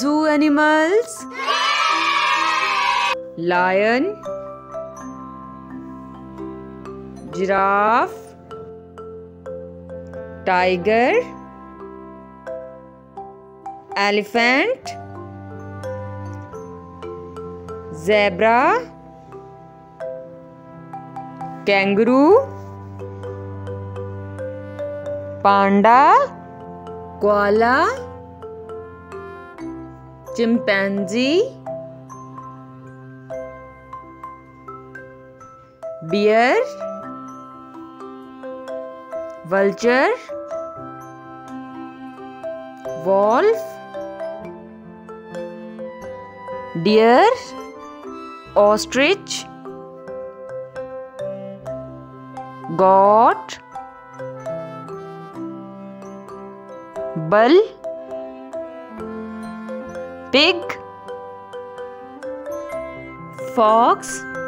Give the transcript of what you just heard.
Zoo animals, lion, giraffe, tiger, elephant, zebra, kangaroo, panda, koala, chimpanzee, bear, vulture, wolf, deer, ostrich, goat, bull, pig, fox,